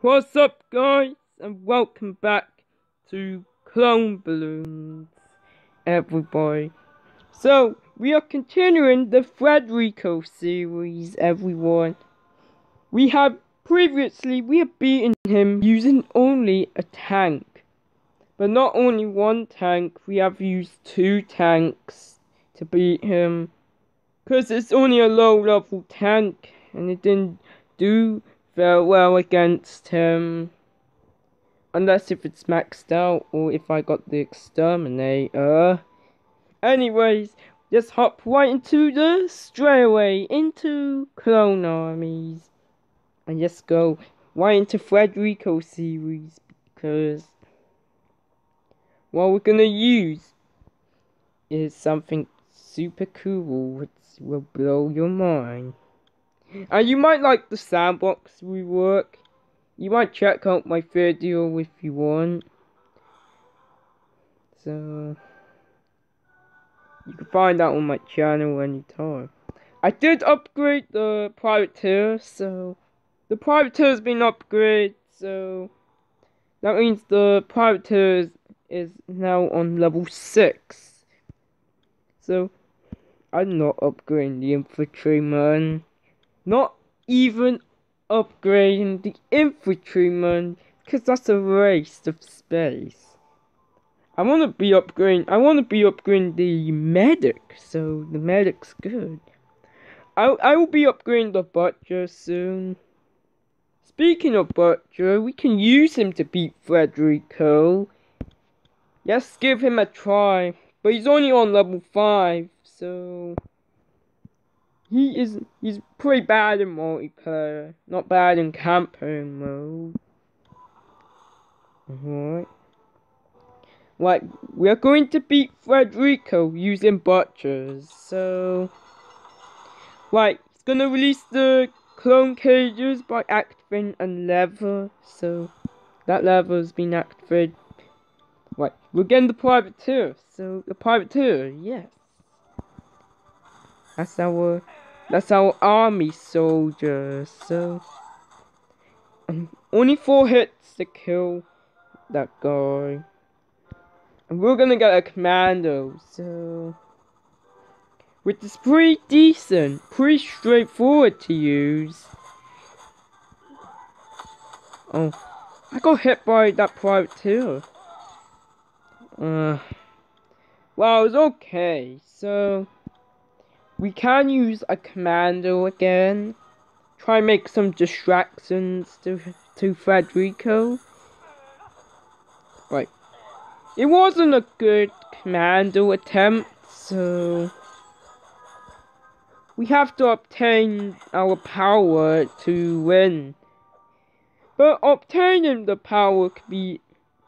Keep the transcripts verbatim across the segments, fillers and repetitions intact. What's up, guys, and welcome back to Clone Bloons, everybody. So, we are continuing the Frederico series, everyone. We have previously, we have beaten him using only a tank. But not only one tank, we have used two tanks to beat him. Because it's only a low level tank, and it didn't do very well against him. Unless if it's maxed out, or if I got the exterminator. Anyways, just hop right into the straightaway into Clone Armies. And just go right into Frederico series, because what we're gonna use is something super cool, which will blow your mind. And you might like the sandbox rework. You might check out my video if you want. So you can find that on my channel anytime. I did upgrade the Privateer, so the Privateer has been upgraded, so that means the Privateer is now on level six. So I'm not upgrading the Infantryman. Not even upgrading the Infantryman, because that's a waste of space. I want to be upgrading. I want to be upgrading the medic, so the medic's good. I I will be upgrading the Butcher soon. Speaking of Butcher, we can use him to beat Frederico. Let's give him a try, but he's only on level five, so He is, he's pretty bad in multiplayer, not bad in campaign mode. Alright. Like, we're going to beat Frederico using Butchers, so like, he's gonna release the clone cages by activating a lever, so that lever's been activated. Right, we're getting the Privateer, so the Privateer, yes. That's our That's our army soldier, so and only four hits to kill that guy. And we're gonna get a commando, so which is pretty decent, pretty straightforward to use. Oh, I got hit by that Privateer. Uh Well, it's okay, so we can use a commando again. Try and make some distractions to to Frederico. Right. It wasn't a good commando attempt, so we have to obtain our power to win. But obtaining the power could be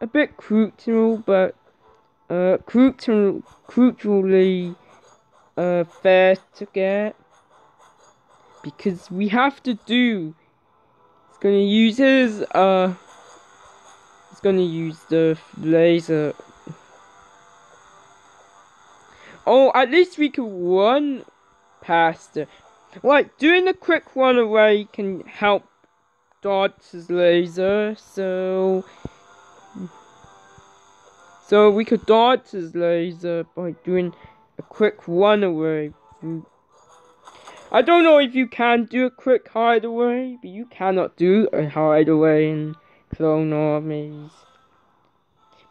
a bit crucial, but uh crucial crucially Uh, fair to get, because we have to do. It's gonna use his uh. It's gonna use the laser. Oh, at least we can run past it. Like, doing a quick run away can help dodge his laser. So, so we could dodge his laser by doing a quick runaway. I don't know if you can do a quick hideaway, but you cannot do a hideaway in Clone Armies.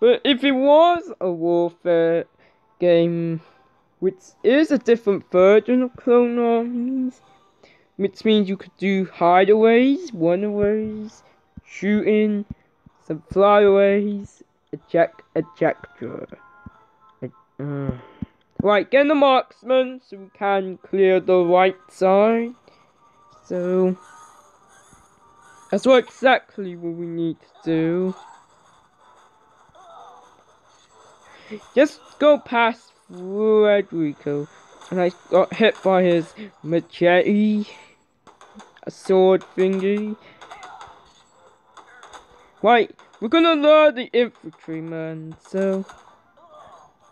But if it was a warfare game, which is a different version of Clone Armies, which means you could do hideaways, runaways, shooting, some flyaways, eject, ejector. Uh, Right, get the Marksman, so we can clear the right side. So that's what exactly what we need to do. Just go past Frederico, and I got hit by his machete, a sword thingy. Right, we're gonna lure the Infantryman, so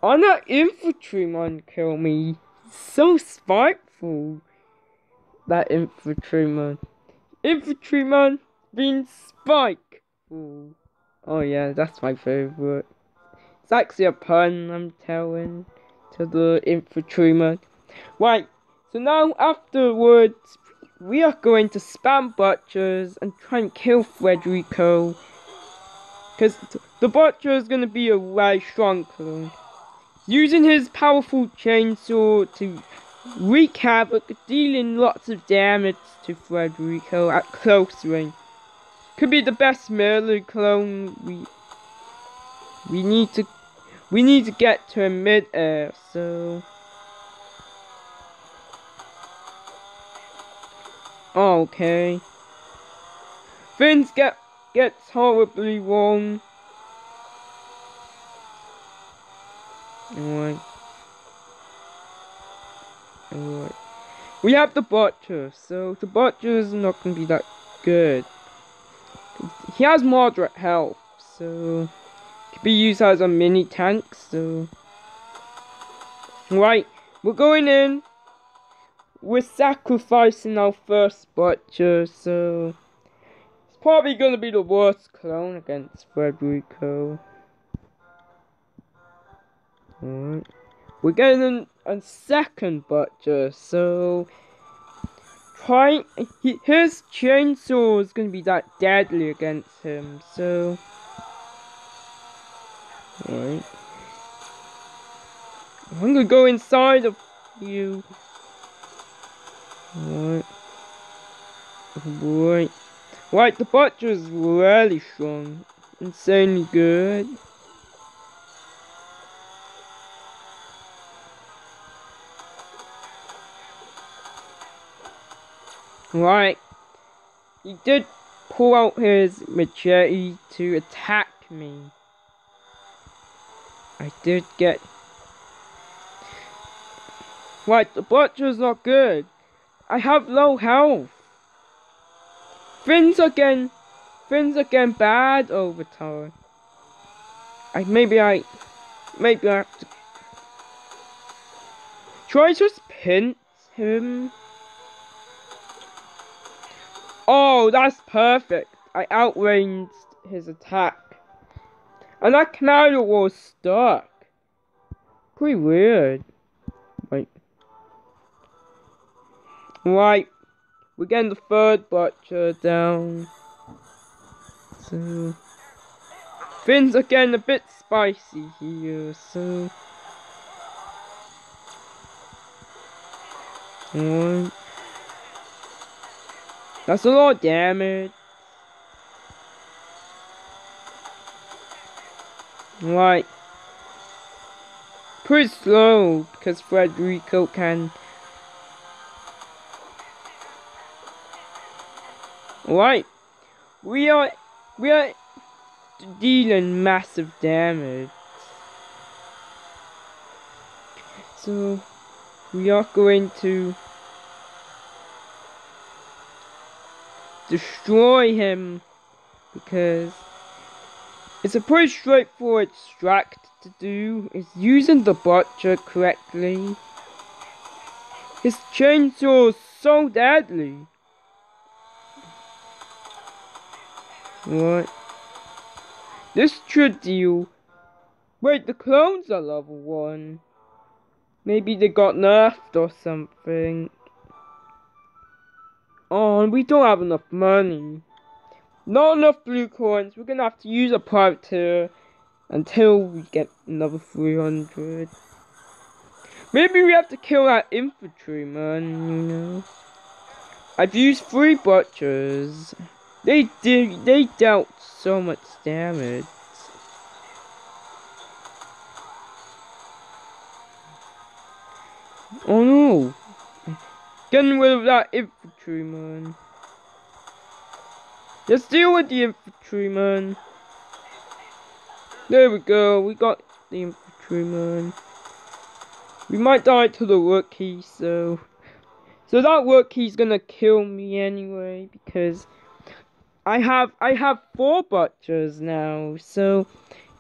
oh, that Infantryman kill me. So spiteful. That Infantryman. Infantryman, Bean Spike! Ooh. Oh yeah, that's my favorite. It's actually a pun I'm telling to the infantryman. Right, so now afterwards, we are going to spam Butchers and try and kill Frederico. Because the Butcher is going to be a very strong clone. Using his powerful chainsaw to wreak havoc, dealing lots of damage to Frederico at close range. Could be the best melee clone. We we need to we need to get to him mid-air. So okay, things get gets horribly wrong. Alright. Alright. We have the Butcher, so the Butcher is not going to be that good. He has moderate health, so could be used as a mini tank, so right, we're going in. We're sacrificing our first Butcher, so it's probably going to be the worst clone against Frederico. Alright. We're getting a second Butcher, so trying he, his chainsaw is going to be that deadly against him. So, alright, I'm going to go inside of you. Alright, alright, right. The Butcher is really strong, insanely good. Right, he did pull out his machete to attack me. I did get... Right, the Butcher's not good. I have low health. Things are getting... Things are getting bad over time. I maybe I... Maybe I have to... Should I just pinch him? Oh, that's perfect. I outranged his attack. And that Commando was stuck. Pretty weird. Right. Right. We're getting the third Butcher down. So things are getting a bit spicy here, so right. That's a lot of damage. Right. Pretty slow because Frederico can. Right. We are we are dealing massive damage. So we are going to destroy him, because it's a pretty straightforward strat to do, is using the Butcher correctly. His chainsaw is so deadly. What? This should deal... Wait, the clones are level one. Maybe they got nerfed or something. Oh, and we don't have enough money. Not enough blue coins. We're gonna have to use a privateer until we get another three hundred. Maybe we have to kill that infantryman, you know. I've used three Butchers. They did. They dealt so much damage. Oh no. Getting rid of that infantryman. Let's deal with the infantryman. There we go. We got the infantryman. We might die to the rookie, so so that rookie's gonna kill me anyway, because I have I have four Butchers now. So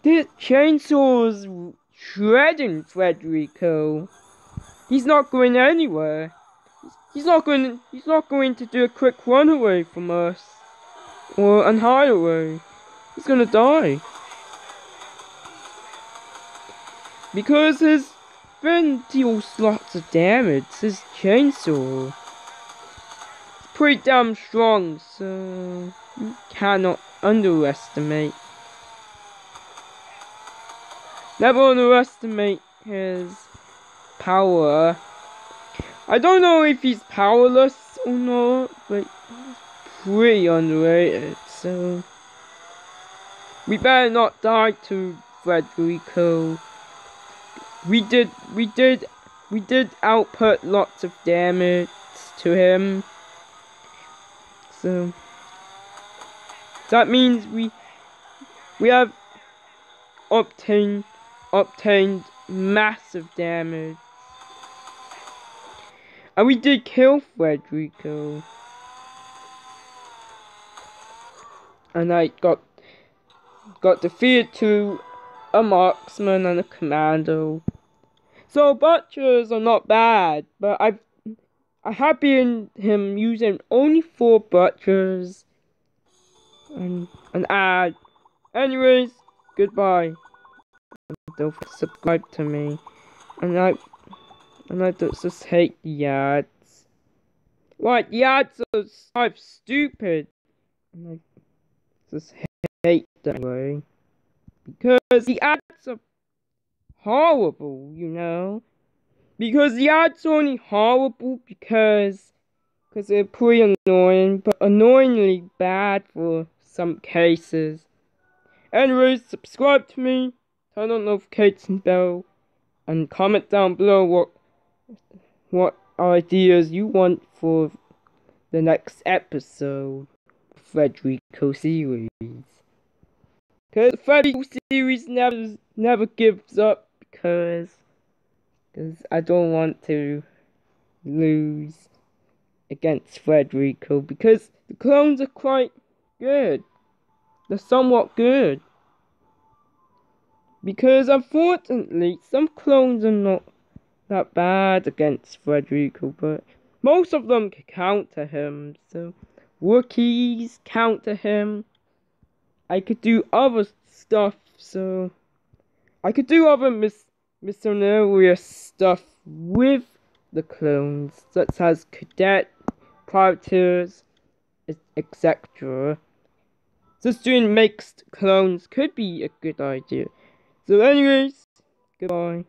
this chainsaw's shredding Frederico. He's not going anywhere. He's not going. He's not going to do a quick runaway from us. Well, and hide away. He's gonna die. Because his friend deals lots of damage, his chainsaw. It's pretty damn strong, so you cannot underestimate. Never underestimate his power. I don't know if he's powerless or not, but he's pretty underrated, so we better not die to Frederico. We did we did we did output lots of damage to him. So that means we we have obtained obtained massive damage. And we did kill Frederico. And I got got defeated to a marksman and a commando. So butchers are not bad, but I've I have been him using only four butchers and an ad. Anyways, goodbye. Don't subscribe to me, and I and I don't just hate the ads. Like the ads are so stupid, and I just hate that way. Because the ads are horrible, you know. Because the ads are only horrible because because they're pretty annoying, but annoyingly bad for some cases. Anyways, subscribe to me, turn on notification bell, and comment down below what what ideas you want for the next episode of Frederico series. Cause Frederico series never never gives up because because I don't want to lose against Frederico because the clones are quite good. They're somewhat good. Because unfortunately some clones are not that bad against Frederico, but most of them can counter him, so rookies counter him. I could do other stuff, so I could do other mis miscellaneous stuff with the clones, such as cadet, privateers, et cetera. Just doing mixed clones could be a good idea. So anyways, goodbye.